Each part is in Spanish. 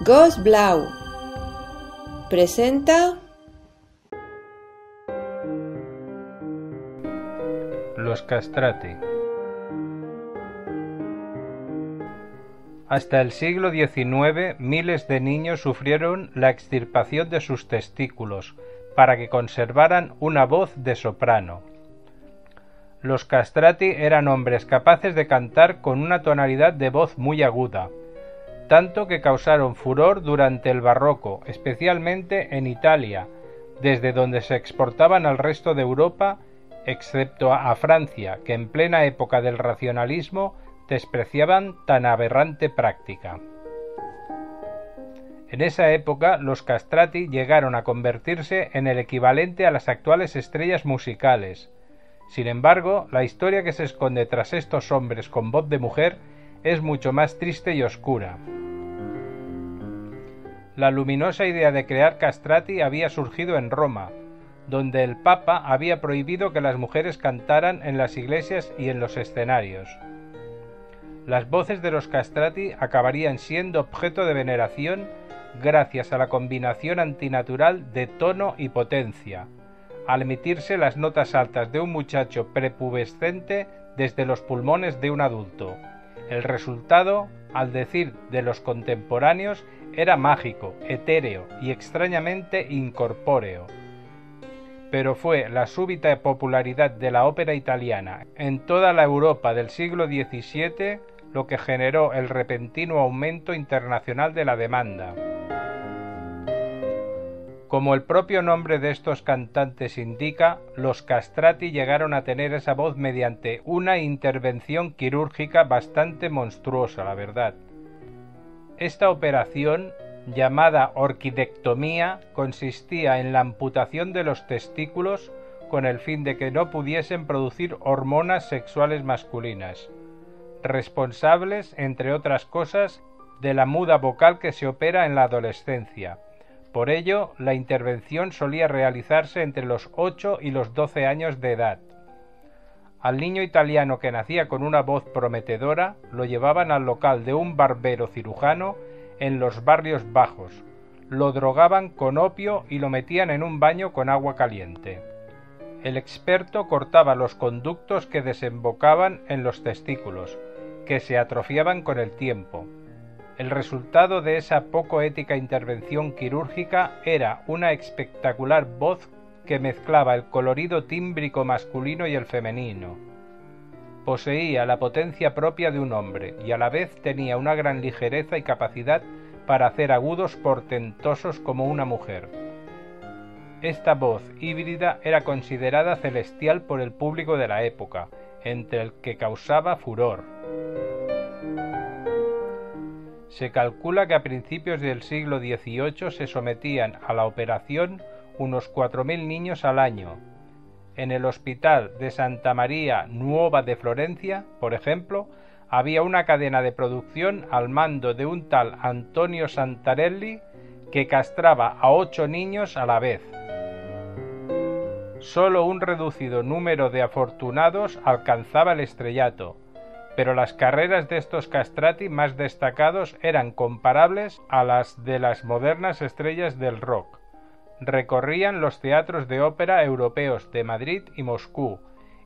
Gos Blau presenta Los Castrati. Hasta el siglo XIX, miles de niños sufrieron la extirpación de sus testículos para que conservaran una voz de soprano. Los castrati eran hombres capaces de cantar con una tonalidad de voz muy aguda, tanto que causaron furor durante el Barroco, especialmente en Italia, desde donde se exportaban al resto de Europa, excepto a Francia, que en plena época del racionalismo despreciaban tan aberrante práctica. En esa época, los castrati llegaron a convertirse en el equivalente a las actuales estrellas musicales. Sin embargo, la historia que se esconde tras estos hombres con voz de mujer es mucho más triste y oscura. La luminosa idea de crear castrati había surgido en Roma, donde el Papa había prohibido que las mujeres cantaran en las iglesias y en los escenarios. Las voces de los castrati acabarían siendo objeto de veneración gracias a la combinación antinatural de tono y potencia, al emitirse las notas altas de un muchacho prepubescente desde los pulmones de un adulto. El resultado, al decir de los contemporáneos, era mágico, etéreo y extrañamente incorpóreo. Pero fue la súbita popularidad de la ópera italiana en toda la Europa del siglo XVII lo que generó el repentino aumento internacional de la demanda. Como el propio nombre de estos cantantes indica, los castrati llegaron a tener esa voz mediante una intervención quirúrgica bastante monstruosa, la verdad. Esta operación, llamada orquidectomía, consistía en la amputación de los testículos con el fin de que no pudiesen producir hormonas sexuales masculinas, responsables, entre otras cosas, de la muda vocal que se opera en la adolescencia. Por ello, la intervención solía realizarse entre los 8 y los 12 años de edad. Al niño italiano que nacía con una voz prometedora lo llevaban al local de un barbero-cirujano en los barrios bajos, lo drogaban con opio y lo metían en un baño con agua caliente. El experto cortaba los conductos que desembocaban en los testículos, que se atrofiaban con el tiempo. El resultado de esa poco ética intervención quirúrgica era una espectacular voz que mezclaba el colorido tímbrico masculino y el femenino. Poseía la potencia propia de un hombre y a la vez tenía una gran ligereza y capacidad para hacer agudos portentosos como una mujer. Esta voz híbrida era considerada celestial por el público de la época, entre el que causaba furor. Se calcula que a principios del siglo XVIII se sometían a la operación unos 4.000 niños al año. En el Hospital de Santa María Nueva de Florencia, por ejemplo, había una cadena de producción al mando de un tal Antonio Santarelli que castraba a 8 niños a la vez. Solo un reducido número de afortunados alcanzaba el estrellato, pero las carreras de estos castrati más destacados eran comparables a las de las modernas estrellas del rock. Recorrían los teatros de ópera europeos de Madrid y Moscú,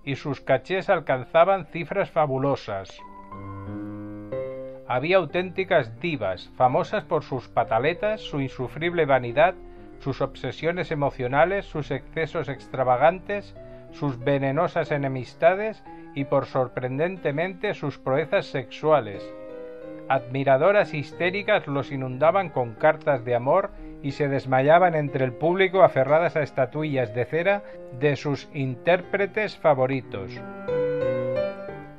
y sus cachés alcanzaban cifras fabulosas. Había auténticas divas, famosas por sus pataletas, su insufrible vanidad, sus obsesiones emocionales, sus excesos extravagantes, sus venenosas enemistades y por sorprendentemente sus proezas sexuales. Admiradoras histéricas los inundaban con cartas de amor y se desmayaban entre el público aferradas a estatuillas de cera de sus intérpretes favoritos.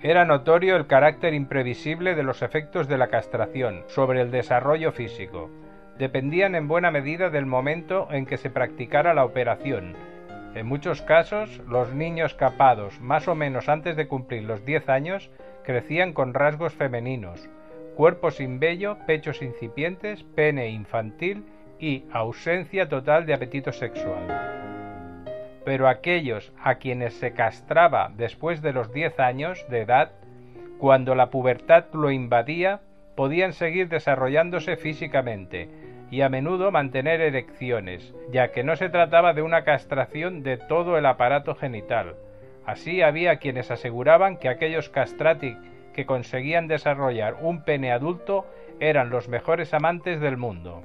Era notorio el carácter imprevisible de los efectos de la castración sobre el desarrollo físico. Dependían en buena medida del momento en que se practicara la operación. En muchos casos, los niños capados más o menos antes de cumplir los 10 años crecían con rasgos femeninos, cuerpo sin vello, pechos incipientes, pene infantil y ausencia total de apetito sexual. Pero aquellos a quienes se castraba después de los 10 años de edad, cuando la pubertad lo invadía, podían seguir desarrollándose físicamente y a menudo mantener erecciones, ya que no se trataba de una castración de todo el aparato genital. Así había quienes aseguraban que aquellos castrati que conseguían desarrollar un pene adulto eran los mejores amantes del mundo.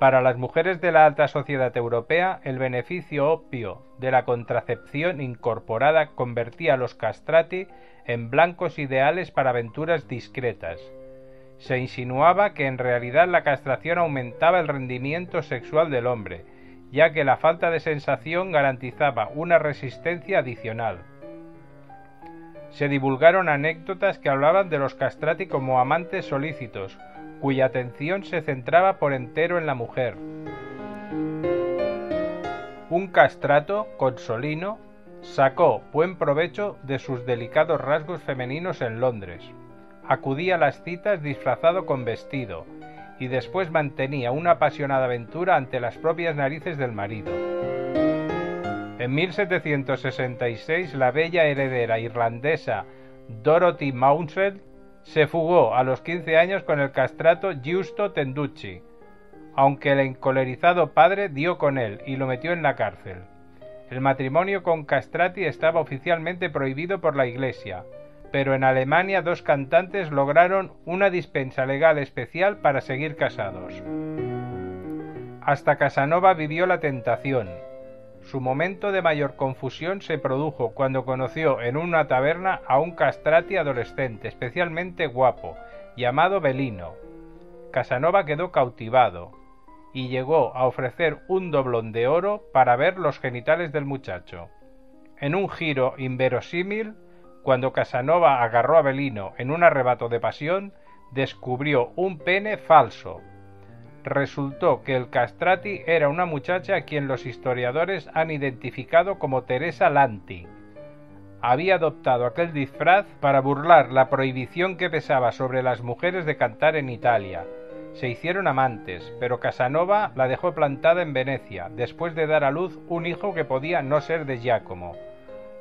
Para las mujeres de la alta sociedad europea, el beneficio obvio de la contracepción incorporada convertía a los castrati en blancos ideales para aventuras discretas. Se insinuaba que en realidad la castración aumentaba el rendimiento sexual del hombre, ya que la falta de sensación garantizaba una resistencia adicional. Se divulgaron anécdotas que hablaban de los castrati como amantes solícitos, cuya atención se centraba por entero en la mujer. Un castrato, Consolino, sacó buen provecho de sus delicados rasgos femeninos en Londres. Acudía a las citas disfrazado con vestido y después mantenía una apasionada aventura ante las propias narices del marido. En 1766, la bella heredera irlandesa Dorothy Maunsfeld se fugó a los 15 años con el castrato Giusto Tenducci, aunque el encolerizado padre dio con él y lo metió en la cárcel. El matrimonio con castrati estaba oficialmente prohibido por la Iglesia, pero en Alemania dos cantantes lograron una dispensa legal especial para seguir casados. Hasta Casanova vivió la tentación. Su momento de mayor confusión se produjo cuando conoció en una taberna a un castrati adolescente especialmente guapo, llamado Bellino. Casanova quedó cautivado y llegó a ofrecer un doblón de oro para ver los genitales del muchacho. En un giro inverosímil, cuando Casanova agarró a Bellino en un arrebato de pasión, descubrió un pene falso. Resultó que el castrati era una muchacha a quien los historiadores han identificado como Teresa Lanti. Había adoptado aquel disfraz para burlar la prohibición que pesaba sobre las mujeres de cantar en Italia. Se hicieron amantes, pero Casanova la dejó plantada en Venecia, después de dar a luz un hijo que podía no ser de Giacomo.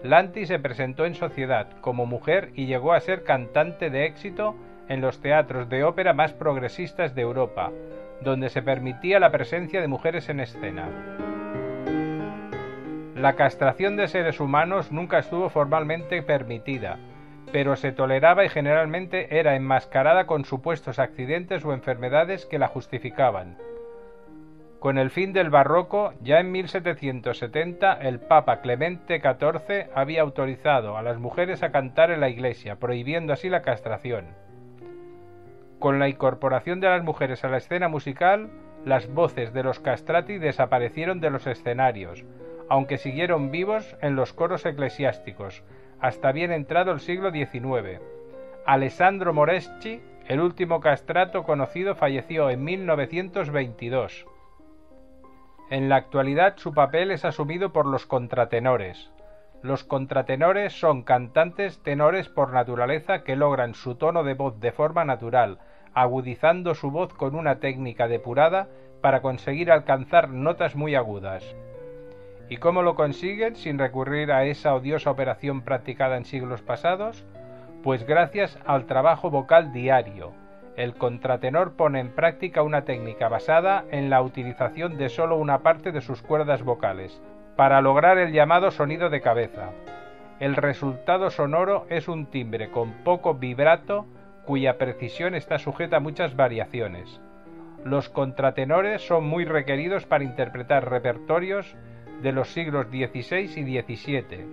Lanti se presentó en sociedad como mujer y llegó a ser cantante de éxito en los teatros de ópera más progresistas de Europa, donde se permitía la presencia de mujeres en escena. La castración de seres humanos nunca estuvo formalmente permitida, pero se toleraba y generalmente era enmascarada con supuestos accidentes o enfermedades que la justificaban. Con el fin del Barroco, ya en 1770, el Papa Clemente XIV había autorizado a las mujeres a cantar en la iglesia, prohibiendo así la castración. Con la incorporación de las mujeres a la escena musical, las voces de los castrati desaparecieron de los escenarios, aunque siguieron vivos en los coros eclesiásticos, hasta bien entrado el siglo XIX. Alessandro Moreschi, el último castrato conocido, falleció en 1922. En la actualidad su papel es asumido por los contratenores. Los contratenores son cantantes tenores por naturaleza que logran su tono de voz de forma natural, agudizando su voz con una técnica depurada para conseguir alcanzar notas muy agudas. ¿Y cómo lo consiguen sin recurrir a esa odiosa operación practicada en siglos pasados? Pues gracias al trabajo vocal diario. El contratenor pone en práctica una técnica basada en la utilización de solo una parte de sus cuerdas vocales, para lograr el llamado sonido de cabeza. El resultado sonoro es un timbre con poco vibrato cuya precisión está sujeta a muchas variaciones. Los contratenores son muy requeridos para interpretar repertorios de los siglos XVI y XVII.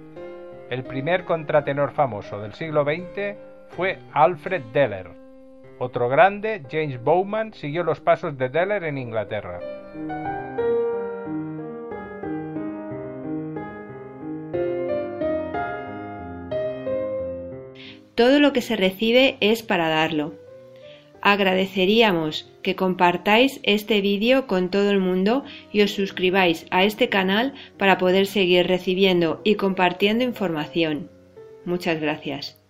El primer contratenor famoso del siglo XX fue Alfred Deller. Otro grande, James Bowman, siguió los pasos de Deller en Inglaterra. Todo lo que se recibe es para darlo. Agradeceríamos que compartáis este vídeo con todo el mundo y os suscribáis a este canal para poder seguir recibiendo y compartiendo información. Muchas gracias.